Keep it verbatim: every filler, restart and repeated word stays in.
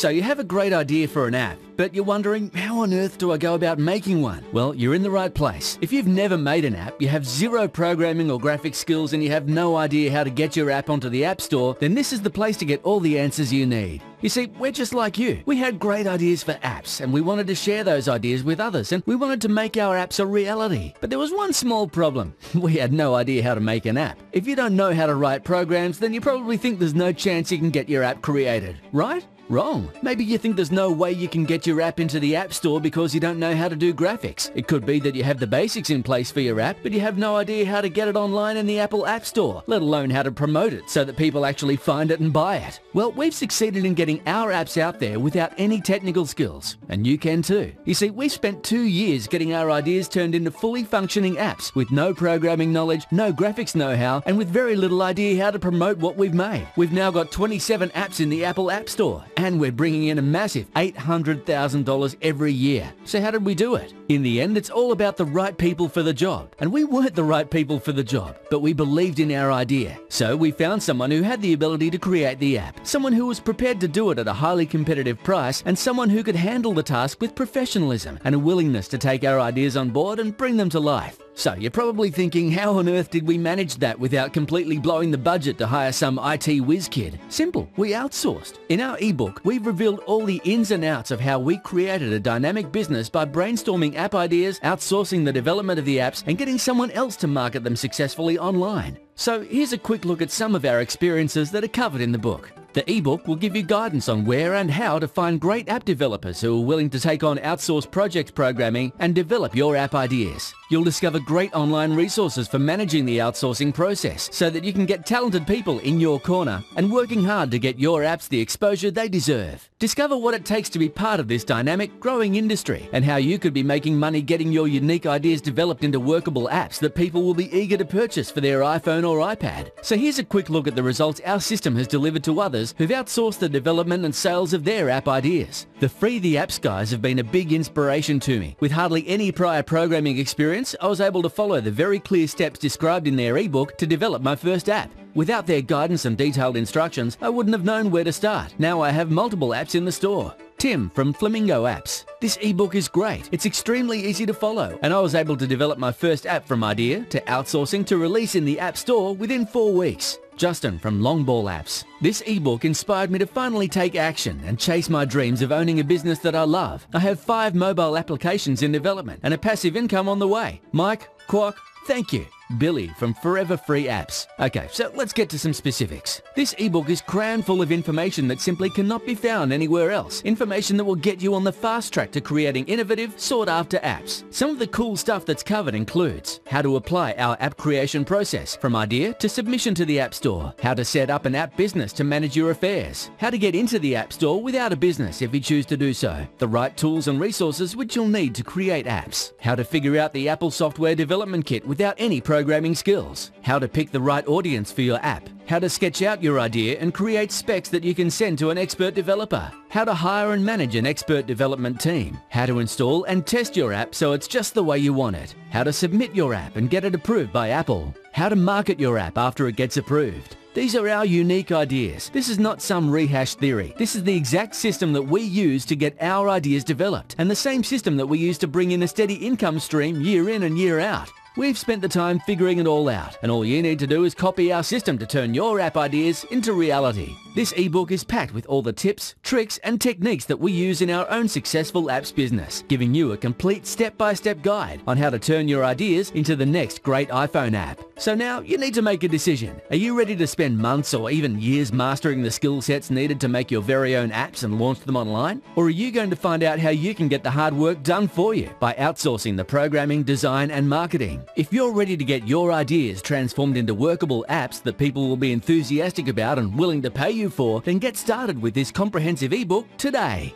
So you have a great idea for an app, but you're wondering, how on earth do I go about making one? Well, you're in the right place. If you've never made an app, you have zero programming or graphic skills, and you have no idea how to get your app onto the App Store, then this is the place to get all the answers you need. You see, we're just like you. We had great ideas for apps, and we wanted to share those ideas with others, and we wanted to make our apps a reality. But there was one small problem. We had no idea how to make an app. If you don't know how to write programs, then you probably think there's no chance you can get your app created, right? Wrong. Maybe you think there's no way you can get your app into the App Store because you don't know how to do graphics. It could be that you have the basics in place for your app, but you have no idea how to get it online in the Apple App Store, let alone how to promote it so that people actually find it and buy it. Well, we've succeeded in getting our apps out there without any technical skills, and you can too. You see, we've spent two years getting our ideas turned into fully functioning apps with no programming knowledge, no graphics know-how, and with very little idea how to promote what we've made. We've now got twenty-seven apps in the Apple App Store, and we're bringing in a massive eight hundred thousand dollars every year. So how did we do it? In the end, it's all about the right people for the job. And we weren't the right people for the job, but we believed in our idea. So we found someone who had the ability to create the app, someone who was prepared to do it at a highly competitive price, and someone who could handle the task with professionalism and a willingness to take our ideas on board and bring them to life. So you're probably thinking, how on earth did we manage that without completely blowing the budget to hire some I T whiz kid? Simple, we outsourced. In our ebook, we've revealed all the ins and outs of how we created a dynamic business by brainstorming app ideas, outsourcing the development of the apps, and getting someone else to market them successfully online. So here's a quick look at some of our experiences that are covered in the book. The ebook will give you guidance on where and how to find great app developers who are willing to take on outsourced project programming and develop your app ideas. You'll discover great online resources for managing the outsourcing process so that you can get talented people in your corner and working hard to get your apps the exposure they deserve. Discover what it takes to be part of this dynamic, growing industry and how you could be making money getting your unique ideas developed into workable apps that people will be eager to purchase for their iPhone or iPad. So here's a quick look at the results our system has delivered to others who've outsourced the development and sales of their app ideas. The Free the Apps guys have been a big inspiration to me. With hardly any prior programming experience, I was able to follow the very clear steps described in their ebook to develop my first app. Without their guidance and detailed instructions, I wouldn't have known where to start. Now I have multiple apps in the store. Tim from Flamingo Apps. This ebook is great. It's extremely easy to follow, and I was able to develop my first app from idea to outsourcing to release in the App Store within four weeks. Justin from Longball Apps. This ebook inspired me to finally take action and chase my dreams of owning a business that I love. I have five mobile applications in development and a passive income on the way. Mike, Quark, thank you. Billy from Forever Free Apps. Okay, so let's get to some specifics. This ebook is crammed full of information that simply cannot be found anywhere else. Information that will get you on the fast track to creating innovative, sought-after apps. Some of the cool stuff that's covered includes how to apply our app creation process from idea to submission to the App Store, how to set up an app business to manage your affairs, how to get into the App Store without a business if you choose to do so, the right tools and resources which you'll need to create apps, how to figure out the Apple software development kit without any program Programming skills, how to pick the right audience for your app, how to sketch out your idea and create specs that you can send to an expert developer, how to hire and manage an expert development team, how to install and test your app so it's just the way you want it, how to submit your app and get it approved by Apple, how to market your app after it gets approved. These are our unique ideas. This is not some rehashed theory. This is the exact system that we use to get our ideas developed, and the same system that we use to bring in a steady income stream year in and year out. We've spent the time figuring it all out, and all you need to do is copy our system to turn your app ideas into reality. This ebook is packed with all the tips, tricks, and techniques that we use in our own successful apps business, giving you a complete step-by-step guide on how to turn your ideas into the next great iPhone app. So now you need to make a decision. Are you ready to spend months or even years mastering the skill sets needed to make your very own apps and launch them online? Or are you going to find out how you can get the hard work done for you by outsourcing the programming, design, and marketing? If you're ready to get your ideas transformed into workable apps that people will be enthusiastic about and willing to pay you for, then get started with this comprehensive ebook today.